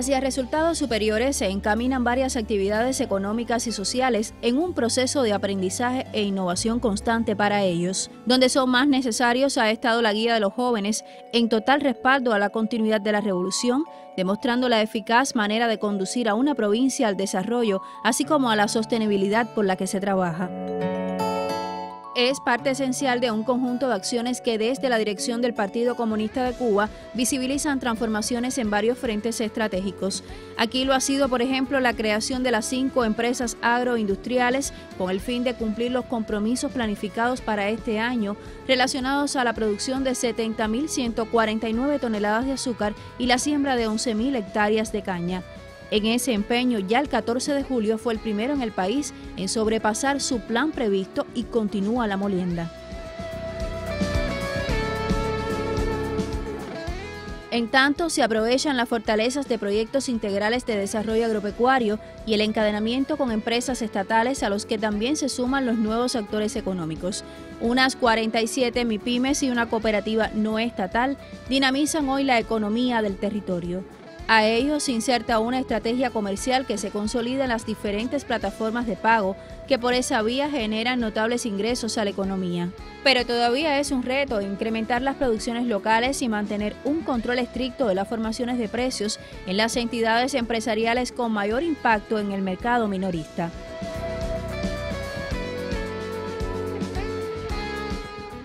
Hacia resultados superiores se encaminan varias actividades económicas y sociales en un proceso de aprendizaje e innovación constante para ellos. Donde son más necesarios ha estado la guía de los jóvenes en total respaldo a la continuidad de la revolución, demostrando la eficaz manera de conducir a una provincia al desarrollo, así como a la sostenibilidad por la que se trabaja. Es parte esencial de un conjunto de acciones que desde la dirección del Partido Comunista de Cuba visibilizan transformaciones en varios frentes estratégicos. Aquí lo ha sido, por ejemplo, la creación de las 5 empresas agroindustriales con el fin de cumplir los compromisos planificados para este año relacionados a la producción de 70.149 toneladas de azúcar y la siembra de 11.000 hectáreas de caña. En ese empeño, ya el 14 de julio fue el primero en el país en sobrepasar su plan previsto y continúa la molienda. En tanto, se aprovechan las fortalezas de proyectos integrales de desarrollo agropecuario y el encadenamiento con empresas estatales a los que también se suman los nuevos actores económicos. Unas 47 MIPYMES y una cooperativa no estatal dinamizan hoy la economía del territorio. A ello se inserta una estrategia comercial que se consolida en las diferentes plataformas de pago que por esa vía generan notables ingresos a la economía. Pero todavía es un reto incrementar las producciones locales y mantener un control estricto de las formaciones de precios en las entidades empresariales con mayor impacto en el mercado minorista.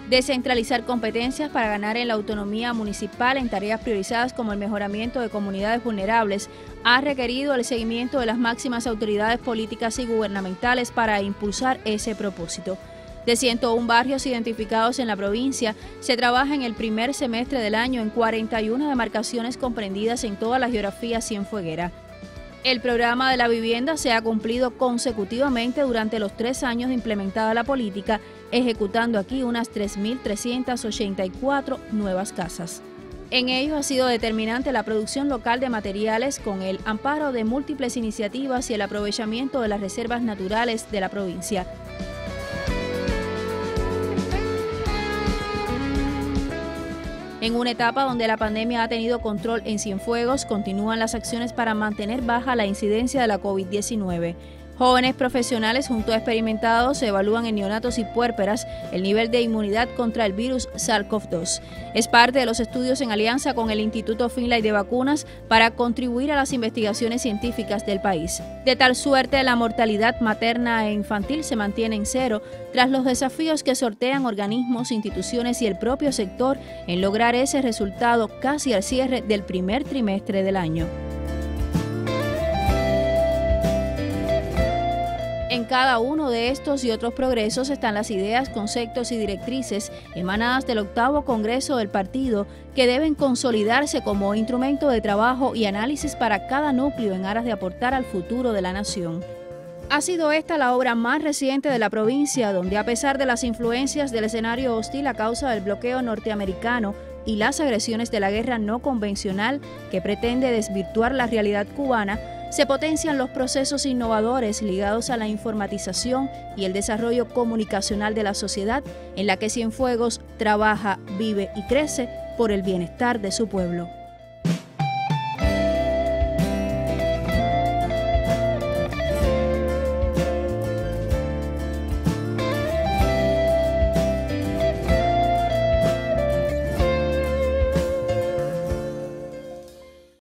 Descentralizar competencias para ganar en la autonomía municipal en tareas priorizadas como el mejoramiento de comunidades vulnerables ha requerido el seguimiento de las máximas autoridades políticas y gubernamentales para impulsar ese propósito. De 101 barrios identificados en la provincia, se trabaja en el primer semestre del año en 41 demarcaciones comprendidas en toda la geografía cienfueguera. El programa de la vivienda se ha cumplido consecutivamente durante los 3 años de implementada la política, ejecutando aquí unas 3.384 nuevas casas. En ello ha sido determinante la producción local de materiales con el amparo de múltiples iniciativas y el aprovechamiento de las reservas naturales de la provincia. En una etapa donde la pandemia ha tenido control en Cienfuegos, continúan las acciones para mantener baja la incidencia de la COVID-19. Jóvenes profesionales junto a experimentados evalúan en neonatos y puérperas el nivel de inmunidad contra el virus SARS-CoV-2. Es parte de los estudios en alianza con el Instituto Finlay de Vacunas para contribuir a las investigaciones científicas del país. De tal suerte, la mortalidad materna e infantil se mantiene en cero tras los desafíos que sortean organismos, instituciones y el propio sector en lograr ese resultado casi al cierre del primer trimestre del año. En cada uno de estos y otros progresos están las ideas, conceptos y directrices emanadas del Octavo Congreso del Partido que deben consolidarse como instrumento de trabajo y análisis para cada núcleo en aras de aportar al futuro de la nación. Ha sido esta la obra más reciente de la provincia, donde a pesar de las influencias del escenario hostil a causa del bloqueo norteamericano y las agresiones de la guerra no convencional que pretende desvirtuar la realidad cubana, se potencian los procesos innovadores ligados a la informatización y el desarrollo comunicacional de la sociedad en la que Cienfuegos trabaja, vive y crece por el bienestar de su pueblo.